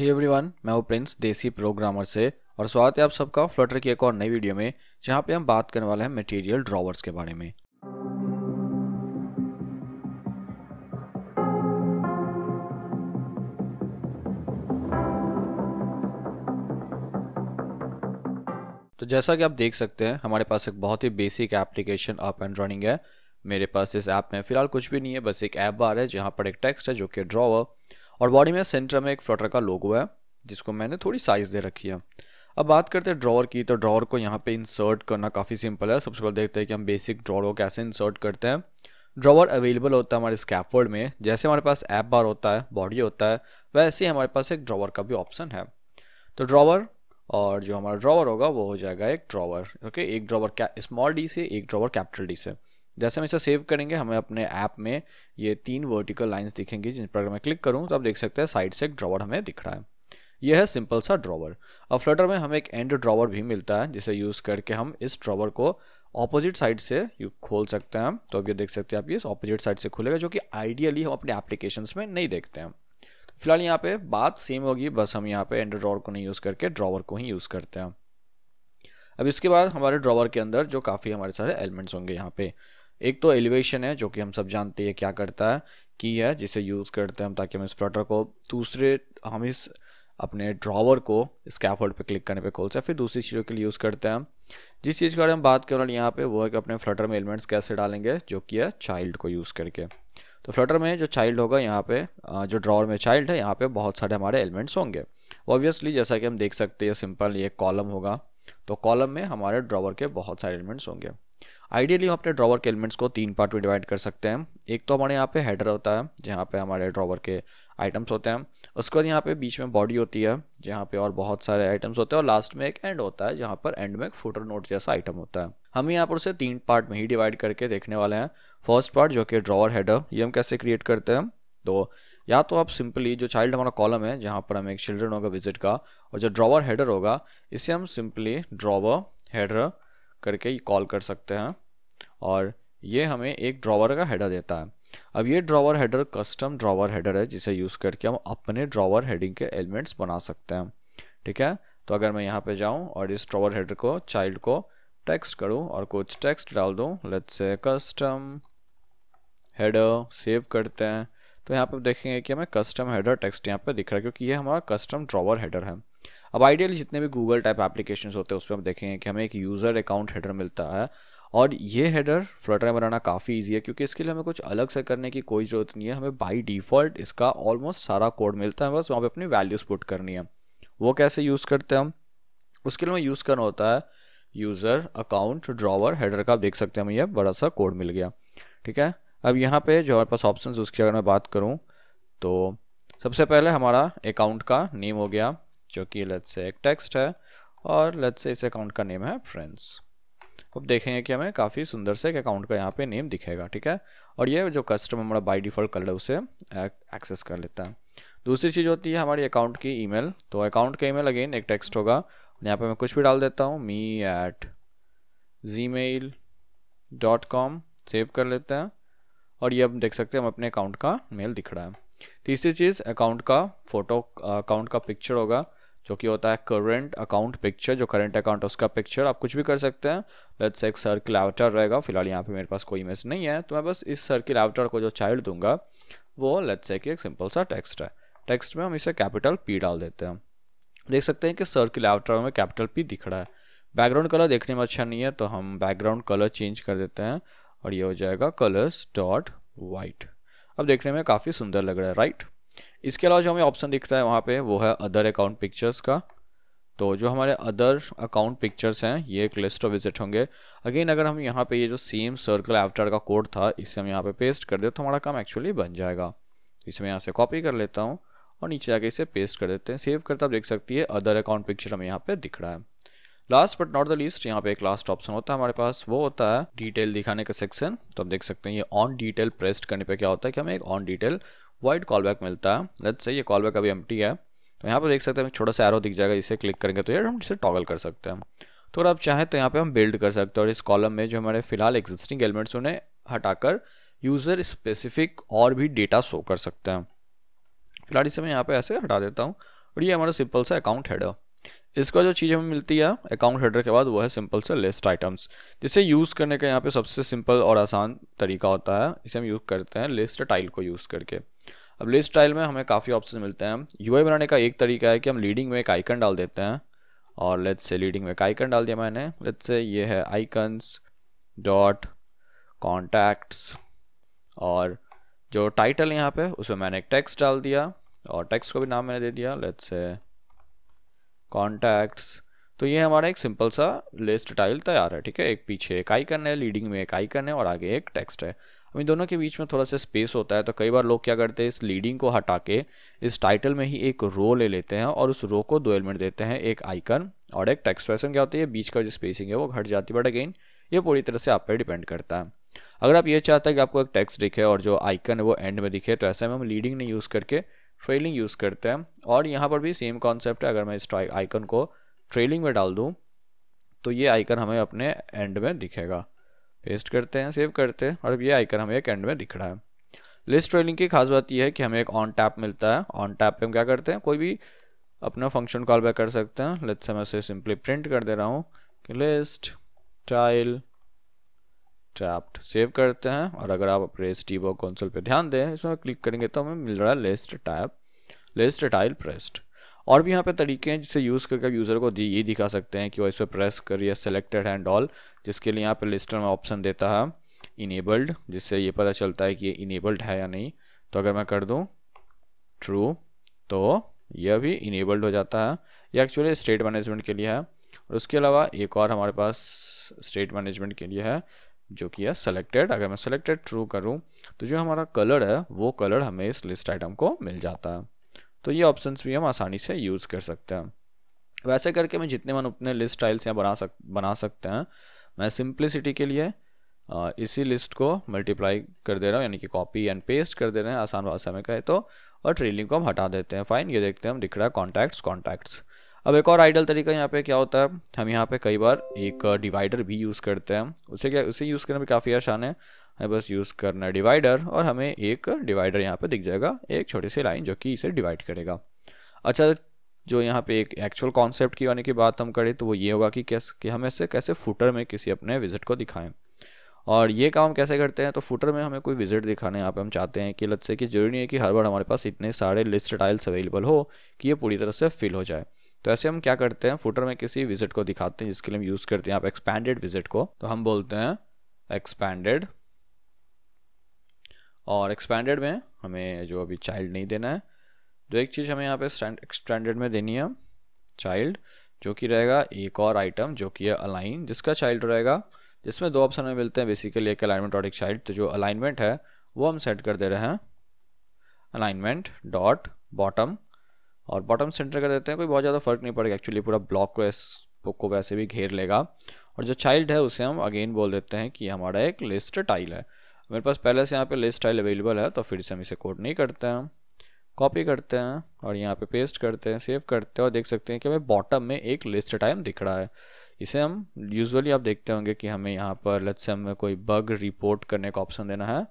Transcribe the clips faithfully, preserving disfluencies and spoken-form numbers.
Hey everyone, मैं हूं Prince देसी प्रोग्रामर से और स्वागत है आप सबका फ्लटर की एक और नई वीडियो में, जहां पे हम बात करने वाले हैं मटेरियल ड्रॉवर्स के बारे में। तो जैसा कि आप देख सकते हैं, हमारे पास एक बहुत ही basic application up and running है। मेरे पास इस ऐप में फिलहाल कुछ भी नहीं है, बस एक ऐप बार है जहाँ पर एक टेक्स्ट है जो कि ड्रॉवर, और बॉडी में सेंटर में एक फ्लटर का लोगो है जिसको मैंने थोड़ी साइज़ दे रखी है। अब बात करते हैं ड्रॉवर की, तो ड्रॉवर को यहाँ पे इंसर्ट करना काफ़ी सिंपल है। सबसे पहले देखते हैं कि हम बेसिक ड्रॉवर को कैसे इंसर्ट करते हैं। ड्रॉवर अवेलेबल होता है हमारे स्कैफोल्ड में। जैसे हमारे पास ऐप बार होता है, बॉडी होता है, वैसे ही हमारे पास एक ड्रॉवर का भी ऑप्शन है। तो ड्रॉवर, और जो हमारा ड्रॉवर होगा वो हो जाएगा एक ड्रॉवर। ओके, एक ड्रॉवर स्मॉल डी से, एक ड्रॉवर कैपिटल डी से। जैसे हम इसे सेव करेंगे, हमें अपने ऐप में ये तीन वर्टिकल लाइंस दिखेंगी, जिन पर मैं क्लिक करूँ तो आप देख सकते हैं साइड से एक ड्रॉवर हमें दिख रहा है। यह है सिंपल सा ड्रॉवर। अब फ्लटर में हमें एक एंड ड्रॉवर भी मिलता है, जिसे यूज़ करके हम इस ड्रॉवर को ऑपोजिट साइड से यू खोल सकते हैं। तो अब ये देख सकते हैं आप, ये ऑपोजिट साइड से खुलेगा, जो कि आइडियली हम अपने एप्लीकेशंस में नहीं देखते हैं। फिलहाल यहाँ पे बात सेम होगी, बस हम यहाँ पे एंड ड्रॉवर को नहीं यूज़ करके ड्रॉवर को ही यूज़ करते हैं। अब इसके बाद हमारे ड्रॉवर के अंदर जो काफ़ी हमारे सारे एलिमेंट्स होंगे यहाँ पे, एक तो एलिवेशन है जो कि हम सब जानते हैं क्या करता है, की है जिसे यूज़ करते हैं हम ताकि हम इस फ्लटर को दूसरे, हम इस अपने ड्रॉवर को स्कैफोल्ड पे क्लिक करने पे खोल सकते हैं। फिर दूसरी चीज़ों के लिए यूज़ करते हैं हम, जिस चीज़ के बारे में बात कर रहे हैं यहाँ पे, वो है कि अपने फ्लटर में एलिमेंट्स कैसे डालेंगे, जो कि है चाइल्ड को यूज़ करके। तो फ्लटर में जो चाइल्ड होगा यहाँ पे, जो ड्रॉवर में चाइल्ड है, यहाँ पे बहुत सारे हमारे एलिमेंट्स होंगे। ऑब्वियसली जैसा कि हम देख सकते हैं, सिंपल ये कॉलम होगा, तो कॉलम में हमारे ड्रॉवर के बहुत सारे एलिमेंट्स होंगे। आइडियली हम अपने ड्रॉवर के एलिमेंट्स को तीन पार्ट में डिवाइड कर सकते हैं। एक तो हमारे यहाँ पे हेडर होता है, जहाँ पे हमारे ड्रॉवर के आइटम्स होते हैं। उसके बाद यहाँ पे बीच में बॉडी होती है, जहाँ पे और बहुत सारे आइटम्स होते हैं, और लास्ट में एक एंड होता है, जहाँ पर एंड में एक फुटर नोट जैसा आइटम होता है। हम यहाँ पर उसे तीन पार्ट में ही डिवाइड करके देखने वाले हैं। फर्स्ट पार्ट जो कि ड्रॉवर हेडर, ये हम कैसे क्रिएट करते हैं, तो या तो आप सिंपली जो चाइल्ड हमारा कॉलम है, जहाँ पर हमें एक चिल्ड्रन होगा विजिट का, और जो ड्रॉवर हेडर होगा इसे हम सिंपली ड्रॉवर हेडर करके कॉल कर सकते हैं, और ये हमें एक ड्रॉवर का हेडर देता है। अब ये drawer header custom drawer header है, जिसे यूज़ करके हम अपने ड्रॉवर हेडिंग के एलिमेंट्स बना सकते हैं। ठीक है, तो अगर मैं यहाँ पे जाऊँ और इस ड्रॉवर हेडर को, चाइल्ड को टेक्स्ट करूँ और कुछ टेक्स्ट डाल दूँ, let's say custom header, save करते हैं, तो यहाँ पर देखेंगे कि हमें कस्टम हेडर टेक्स्ट यहाँ पर दिख रहा है, क्योंकि ये हमारा कस्टम ड्रॉवर हेडर है। अब आइडियली जितने भी गूगल टाइप एप्लीकेशंस होते हैं, उसमें हम देखेंगे कि हमें एक यूज़र अकाउंट हेडर मिलता है, और ये हेडर फ्लटर में बनाना काफ़ी इजी है, क्योंकि इसके लिए हमें कुछ अलग से करने की कोई ज़रूरत नहीं है। हमें बाय डिफ़ॉल्ट इसका ऑलमोस्ट सारा कोड मिलता है, बस वहाँ पे अपनी वैल्यूज़ पुट करनी है। वो कैसे यूज़ करते हैं हम, उसके लिए हमें यूज़ करना होता है यूज़र अकाउंट ड्रॉवर हेडर का। आप देख सकते हैं हमें यह बड़ा सा कोड मिल गया। ठीक है, अब यहाँ पर जो हमारे पास ऑप्शन उसकी अगर मैं बात करूँ, तो सबसे पहले हमारा अकाउंट का नेम हो गया, जो कि लेट्स से एक टेक्स्ट है, और लेट्स से इस अकाउंट का नेम है फ्रेंड्स। अब देखेंगे कि हमें काफ़ी सुंदर से एक अकाउंट का यहाँ पे नेम दिखेगा। ठीक है, और ये जो कस्टम हमारा बाय डिफ़ॉल्ट कलर है उसे एक्सेस कर लेता है। दूसरी चीज़ होती है हमारी अकाउंट की ईमेल, तो अकाउंट का ईमेल अगेन एक टेक्स्ट होगा। यहाँ पे मैं कुछ भी डाल देता हूँ, me at Gmail dot com, save कर लेते हैं, और ये अब देख सकते हैं हम अपने अकाउंट का मेल दिख रहा है। तीसरी चीज़ अकाउंट का फ़ोटो, अकाउंट का पिक्चर होगा, जो कि होता है करंट अकाउंट पिक्चर, जो करंट अकाउंट है उसका पिक्चर। आप कुछ भी कर सकते हैं, लेट्स एक सर्किल अवतार रहेगा। फिलहाल यहाँ पे मेरे पास कोई इमेज नहीं है, तो मैं बस इस सर्किल अवतार को जो चाइल्ड दूंगा वो लेट्स से कि एक सिंपल सा टेक्स्ट है। टेक्स्ट में हम इसे कैपिटल पी डाल देते हैं, देख सकते हैं कि सर्किल अवतार में कैपिटल पी दिख रहा है। बैकग्राउंड कलर देखने में अच्छा नहीं है, तो हम बैकग्राउंड कलर चेंज कर देते हैं, और ये हो जाएगा कलर्स डॉट वाइट। अब देखने में काफ़ी सुंदर लग रहा है, राइट। इसके अलावा जो हमें ऑप्शन दिखता है वहाँ पे, वो है अदर अकाउंट पिक्चर्स का। तो जो हमारे अदर अकाउंट पिक्चर्स हैं, ये एक लिस्ट ऑफ विजिट होंगे। अगेन अगर हम यहाँ पे ये जो सेम सर्कल एवतार का कोड था, इसे हम यहाँ पे पेस्ट कर दे तो हमारा काम एक्चुअली बन जाएगा। इसे मैं यहाँ से कॉपी कर लेता हूँ और नीचे आके इसे पेस्ट कर देते हैं, सेव करता आप देख सकती है अदर अकाउंट पिक्चर हमें यहाँ पर दिख रहा है। Last but not the least, यहाँ पे एक लास्ट ऑप्शन होता है हमारे पास, वो होता है डिटेल दिखाने का सेक्शन। तो आप देख सकते हैं ये ऑन डिटेल प्रेस्ड करने पे क्या होता है कि हमें एक ऑन डिटेल वाइड कॉलबैक मिलता है। लेट्स से ये कॉलबैक अभी एम्प्टी है, तो यहाँ पे देख सकते हैं एक छोटा सा एरो दिख जाएगा, इसे क्लिक करेंगे तो ये हम इसे टॉगल कर सकते हैं। तो अगर आप चाहें तो यहाँ पे हम बिल्ड कर सकते हैं, और इस कॉलम में जो हमारे फिलहाल एग्जिस्टिंग एलिमेंट्स उन्हें हटाकर यूज़र स्पेसिफिक और भी डेटा शो कर सकते हैं। फिलहाल इसे मैं यहाँ पे ऐसे हटा देता हूँ और ये हमारा सिंपल सा अकाउंट हेडर। इसका जो चीज़ हमें मिलती है अकाउंट हेडर के बाद वो है सिंपल सा लिस्ट आइटम्स, जिसे यूज़ करने का यहाँ पे सबसे सिंपल और आसान तरीका होता है। इसे हम यूज़ करते हैं लिस्ट टाइल को यूज़ करके। अब लिस्ट टाइल में हमें काफ़ी ऑप्शन मिलते हैं। यूआई बनाने का एक तरीका है कि हम लीडिंग में एक आइकन डाल देते हैं, और लेट्स से लीडिंग में एक आइकन डाल दिया मैंने। लेट्स से ये है आइकन्स डॉट कॉन्टैक्ट्स, और जो टाइटल यहाँ पे उसमें मैंने एक टेक्स्ट डाल दिया और टेक्स्ट को भी नाम मैंने दे दिया, लेट्स से कॉन्टैक्ट्स। तो ये हमारा एक सिंपल सा लिस्ट टाइल तैयार है। ठीक है, एक पीछे एक आइकन है, लीडिंग में एक आइकन है और आगे एक टेक्स्ट है। अब इन दोनों के बीच में थोड़ा सा स्पेस होता है, तो कई बार लोग क्या करते हैं इस लीडिंग को हटा के इस टाइटल में ही एक रो ले लेते हैं और उस रो को दो एलिमेंट देते हैं, एक आइकन और एक टेक्स्ट। वैसे में क्या होती है बीच का जो स्पेसिंग है वो घट जाती है, बट अगेन ये पूरी तरह से आप पर डिपेंड करता है। अगर आप ये चाहते हैं कि आपको एक टेक्स्ट दिखे और जो आइकन है वो एंड में दिखे, तो ऐसे में हम लीडिंग नहीं यूज़ करके ट्रेलिंग यूज़ करते हैं। और यहाँ पर भी सेम कॉन्सेप्ट है, अगर मैं इस आइकन को ट्रेलिंग में डाल दूँ तो ये आइकन हमें अपने एंड में दिखेगा। पेस्ट करते हैं, सेव करते हैं, और अब ये आइकन हमें एक एंड में दिख रहा है। लिस्ट ट्रेलिंग की खास बात यह है कि हमें एक ऑन टैप मिलता है। ऑन टैप पे हम क्या करते हैं कोई भी अपना फंक्शन कॉल बैक कर सकते हैं। लेट्स से मैं इसे सिंपली प्रिंट कर दे रहा हूँ कि लिस्ट टाइल टैप्ड, सेव करते हैं। और अगर आप अपने स्टीबो कंसोल पे ध्यान दें, इसमें क्लिक करेंगे तो हमें मिल रहा है list tap list tile pressed. और भी यहाँ पे तरीके हैं जिसे यूज़ करके आप यूज़र को ये दिखा सकते हैं कि वो इस पर प्रेस करिए सिलेक्टेड हैंड ऑल, जिसके लिए यहाँ पे लिस्टर में ऑप्शन देता है इनेबल्ड, जिससे ये पता चलता है कि ये इनेबल्ड है या नहीं। तो अगर मैं कर दूँ ट्रू तो यह भी इनेबल्ड हो जाता है। ये एक्चुअली स्टेट मैनेजमेंट के लिए है। और उसके अलावा एक और हमारे पास स्टेट मैनेजमेंट के लिए है जो कि है सेलेक्टेड। अगर मैं सेलेक्टेड ट्रू करूँ तो जो हमारा कलर है वो कलर हमें इस लिस्ट आइटम को मिल जाता है। तो ये ऑप्शंस भी हम आसानी से यूज़ कर सकते हैं। वैसे करके मैं जितने मन उतने लिस्ट टाइल्स यहाँ बना सक बना सकते हैं। मैं सिंप्लिसिटी के लिए इसी लिस्ट को मल्टीप्लाई कर दे रहा हूँ, यानी कि कॉपी एंड पेस्ट कर दे रहे हैं आसान भाषा में कहे तो, और ट्रेलिंग को हम हटा देते हैं। फाइन, ये देखते हैं हम दिख रहा है कॉन्टैक्ट्स कॉन्टैक्ट्स। अब एक और आइडियल तरीका यहाँ पे क्या होता है, हम यहाँ पे कई बार एक डिवाइडर भी यूज़ करते हैं। उसे क्या उसे यूज़ करना भी काफ़ी आसान है, हमें बस यूज़ करना है डिवाइडर, और हमें एक डिवाइडर यहाँ पे दिख जाएगा, एक छोटी सी लाइन जो कि इसे डिवाइड करेगा। अच्छा, जो यहाँ पे एक एक्चुअल कॉन्सेप्ट की आने की बात हम करें तो वो ये होगा कि कैसे कि हम इसे कैसे फुटर में किसी अपने विजिट को दिखाएँ। और ये काम कैसे करते हैं, तो फुटर में हमें कोई विजिट दिखाने यहाँ पे हम चाहते हैं कि लेट्स से कि जरूरी नहीं है कि हर बार हमारे पास इतने सारे लिस्ट टाइल्स अवेलेबल हो कि ये पूरी तरह से फिल हो जाए। तो ऐसे हम क्या करते हैं फुटर में किसी विजिट को दिखाते हैं, जिसके लिए हम यूज़ करते हैं आप एक्सपैंडेड विजिट को। तो हम बोलते हैं एक्सपैंडेड, और एक्सपैंडेड में हमें जो अभी चाइल्ड नहीं देना है, जो एक चीज़ हमें यहाँ पे एक्सपैंडेड में देनी है चाइल्ड, जो कि रहेगा एक और आइटम जो कि है अलाइन, जिसका चाइल्ड रहेगा, जिसमें दो ऑप्शन हमें मिलते हैं बेसिकली, एक अलाइनमेंट और एक चाइल्ड। तो जो अलाइनमेंट है वो हम सेट कर दे रहे हैं अलाइनमेंट डॉट बॉटम, और बॉटम सेंटर कर देते हैं। कोई बहुत ज़्यादा फर्क नहीं पड़ेगा एक्चुअली, पूरा ब्लॉक को इस को वैसे भी घेर लेगा। और जो चाइल्ड है उसे हम अगेन बोल देते हैं कि हमारा एक लिस्ट टाइल है। मेरे पास पहले से यहाँ पे लिस्ट टाइल अवेलेबल है, तो फिर से हम इसे कोड नहीं करते हैं, कॉपी करते हैं और यहाँ पे पेस्ट करते हैं, सेव करते हैं, और देख सकते हैं कि हमें बॉटम में एक लिस्ट टाइल दिख रहा है। इसे हम यूजुअली आप देखते होंगे कि हमें यहाँ पर लेट्स से हमें कोई बग रिपोर्ट करने का ऑप्शन देना है,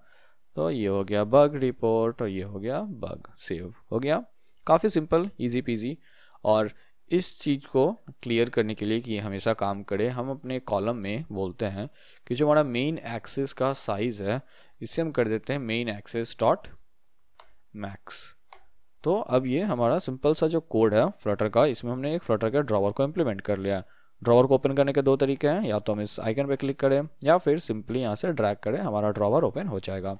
तो ये हो गया बग रिपोर्ट और ये हो गया बग, सेव हो गया। काफ़ी सिंपल, इजी पीजी। और इस चीज़ को क्लियर करने के लिए कि ये हमेशा काम करे, हम अपने कॉलम में बोलते हैं कि जो हमारा मेन एक्सेस का साइज़ है इसे हम कर देते हैं मेन एक्सेस डॉट मैक्स। तो अब ये हमारा सिंपल सा जो कोड है फ्लटर का, इसमें हमने एक फ्लटर का ड्रावर को इम्प्लीमेंट कर लिया। ड्रावर को ओपन करने के दो तरीके हैं, या तो हम इस आइकन पर क्लिक करें या फिर सिंपली यहाँ से ड्रैग करें, हमारा ड्रावर ओपन हो जाएगा।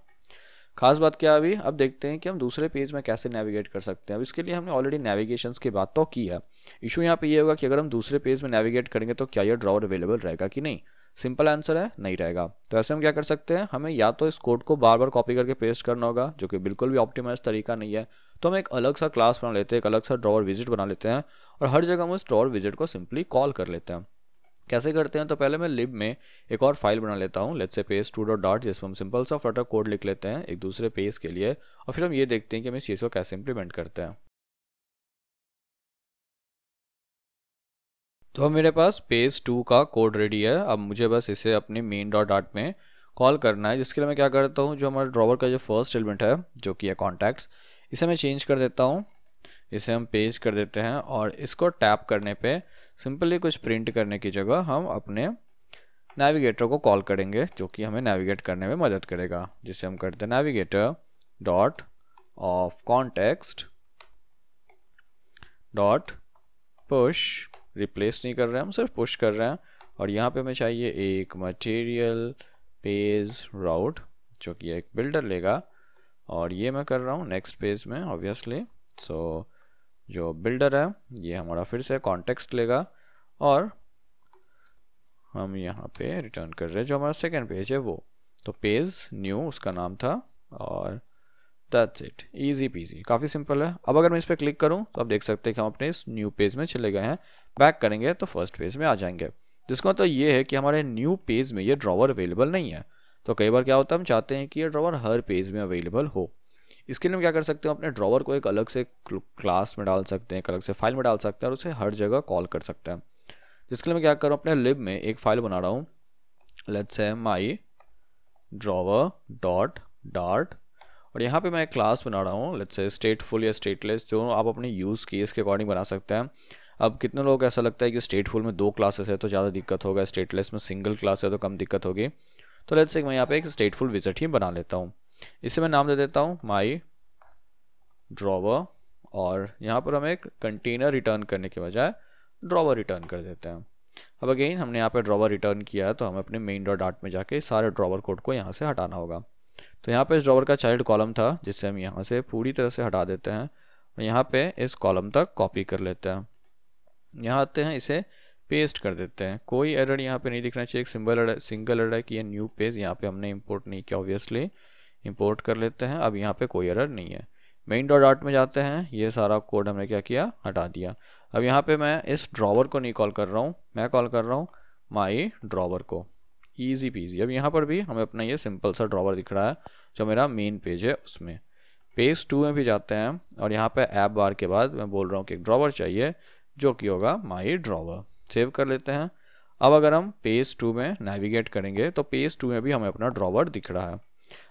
खास बात क्या है, अभी अब देखते हैं कि हम दूसरे पेज में कैसे नेविगेट कर सकते हैं। अब इसके लिए हमने ऑलरेडी नेविगेशंस की बात तो की है। इशू यहाँ पे ये होगा कि अगर हम दूसरे पेज में नेविगेट करेंगे तो क्या यह ड्रावर अवेलेबल रहेगा कि नहीं। सिंपल आंसर है नहीं रहेगा। तो ऐसे हम क्या कर सकते हैं, हमें या तो इस कोड को बार बार कॉपी करके पेस्ट करना होगा, जो कि बिल्कुल भी ऑप्टिमाइज तरीका नहीं है। तो हम एक अलग सा क्लास बना लेते हैं, एक अलग सा ड्रावर विजिट बना लेते हैं, और हर जगह हम उस ड्रावर विजिट को सिंपली कॉल कर लेते हैं। कैसे करते हैं, तो पहले मैं लिब में एक और फाइल बना लेता हूँ, let's say page to dot dot, जिसमें हम सिंपल सा फ्लटर कोड लिख लेते हैं एक दूसरे पेज के लिए, और फिर हम ये देखते हैं कि हम इस चीज़ को कैसे इंप्लीमेंट करते हैं। तो अब मेरे पास पेज टू का कोड रेडी है। अब मुझे बस इसे अपने मेन डॉट डॉट में कॉल करना है, जिसके लिए मैं क्या करता हूँ, जो हमारे ड्रावर का जो फर्स्ट एलिमेंट है जो कि है कॉन्टैक्ट्स, इसे मैं चेंज कर देता हूँ इसे हम पेज कर देते हैं और इसको टैप करने पे सिंपली कुछ प्रिंट करने की जगह हम अपने नेविगेटर को कॉल करेंगे जो कि हमें नेविगेट करने में मदद करेगा, जिसे हम करते हैं navigator dot of context dot push. Replace नहीं कर रहे हैं हम, सिर्फ पुश कर रहे हैं। और यहाँ पे हमें चाहिए एक मटेरियल पेज राउट जो कि एक बिल्डर लेगा और ये मैं कर रहा हूँ नेक्स्ट पेज में ऑब्वियसली। सो जो बिल्डर है ये हमारा फिर से कॉन्टेक्स्ट लेगा और हम यहाँ पे रिटर्न कर रहे हैं जो हमारा सेकेंड पेज है वो। तो पेज न्यू उसका नाम था और दैट्स इट, इजी पीजी, काफ़ी सिंपल है। अब अगर मैं इस पर क्लिक करूँ तो आप देख सकते हैं कि हम अपने इस न्यू पेज में चले गए हैं। बैक करेंगे तो फर्स्ट पेज में आ जाएंगे, जिसका मतलब ये है कि हमारे न्यू पेज में ये ड्रॉवर अवेलेबल नहीं है। तो कई बार क्या होता है, हम चाहते हैं कि ये ड्रॉवर हर पेज में अवेलेबल हो। इसके लिए हम क्या कर सकते हैं, अपने ड्रॉवर को एक अलग से क्लास में डाल सकते हैं, एक अलग से फाइल में डाल सकते हैं और उसे हर जगह कॉल कर सकते हैं। जिसके लिए मैं क्या कर रहा हूँ, अपने लिब में एक फाइल बना रहा हूँ, let's say my drawer dot dart, और यहाँ पे मैं एक क्लास बना रहा हूँ लेट्स से स्टेटफुल या स्टेटलेस, जो आप अपने यूज़ केस के अकॉर्डिंग बना सकते हैं। अब कितने लोग ऐसा लगता है कि स्टेटफुल में दो क्लासेस है तो ज़्यादा दिक्कत होगा, स्टेटलेस में सिंगल क्लास है तो कम दिक्कत होगी। तो लेट्स से मैं यहाँ पे एक स्टेटफुल विजिट ही बना लेता हूँ। इसे मैं नाम दे देता हूँ माई ड्रॉवर और यहाँ पर हम एक कंटेनर रिटर्न करने के बजाय ड्रॉवर रिटर्न कर देते हैं। अब अगेन हमने यहाँ पे ड्रॉवर रिटर्न किया है तो हमें अपने मेन डॉट डार्ट में जाके सारे ड्रॉवर कोड को यहाँ से हटाना होगा। तो यहाँ पे इस ड्रॉवर का चाइल्ड कॉलम था जिससे हम यहाँ से पूरी तरह से हटा देते हैं और यहाँ पे इस कॉलम तक कॉपी कर लेते हैं। यहाँ आते हैं, इसे पेस्ट कर देते हैं। कोई एरर यहाँ पे नहीं दिखना चाहिए, एक सिंपल सिंगल एरर है कि ये न्यू पेज यहाँ पे हमने इंपोर्ट नहीं किया, ऑब्वियसली इंपोर्ट कर लेते हैं। अब यहाँ पे कोई एरर नहीं है। मेन डॉट डार्ट में जाते हैं, ये सारा कोड हमने क्या किया, हटा दिया। अब यहाँ पे मैं इस ड्रॉवर को नहीं कॉल कर रहा हूँ, मैं कॉल कर रहा हूँ माई ड्रॉवर को, ईजी पीजी। अब यहाँ पर भी हमें अपना ये सिंपल सा ड्रॉवर दिख रहा है जो मेरा मेन पेज है उसमें। पेज टू में भी जाते हैं और यहाँ पे ऐप बार के बाद मैं बोल रहा हूँ कि एक ड्रॉवर चाहिए जो कि होगा माई ड्रॉवर। सेव कर लेते हैं। अब अगर हम पेज टू में नेविगेट करेंगे तो पेज टू में भी हमें अपना ड्रॉवर दिख रहा है।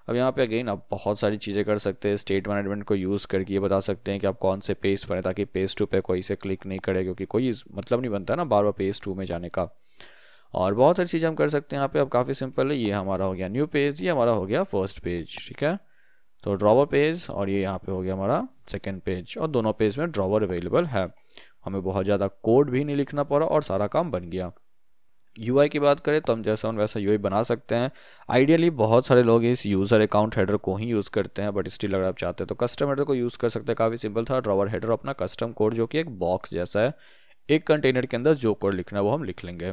अब यहाँ पे अगेन आप बहुत सारी चीज़ें कर सकते हैं, स्टेट मैनेजमेंट को यूज़ करके ये बता सकते हैं कि आप कौन से पेज पर हैं ताकि पेज टू पे कोई से क्लिक नहीं करे, क्योंकि कोई मतलब नहीं बनता ना बार बार पेज टू में जाने का। और बहुत सारी चीज़ें हम कर सकते हैं यहाँ पे। अब काफ़ी सिंपल है, ये हमारा हो गया न्यू पेज, ये हमारा हो गया फर्स्ट पेज, ठीक है, तो ड्रॉवर पेज, और ये यहाँ पर हो गया हमारा सेकेंड पेज। और दोनों पेज में ड्रॉवर अवेलेबल है, हमें बहुत ज़्यादा कोड भी नहीं लिखना पड़ा और सारा काम बन गया। यूआई की बात करें तो हम जैसा उन वैसा यूआई बना सकते हैं। आइडियली बहुत सारे लोग इस यूज़र अकाउंट हेडर को ही यूज़ करते हैं, बट स्टिल अगर आप चाहते हैं तो कस्टम हेडर को यूज़ कर सकते हैं। काफ़ी सिंपल था, ड्रॉवर हेडर अपना कस्टम कोड जो कि एक बॉक्स जैसा है, एक कंटेनर के अंदर जो कोड लिखना है वो हम लिख लेंगे।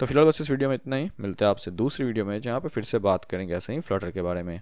तो फिलहाल बस इस वीडियो में इतना ही, मिलते हैं आपसे दूसरी वीडियो में जहाँ पर फिर से बात करेंगे ऐसे ही फ्लटर के बारे में।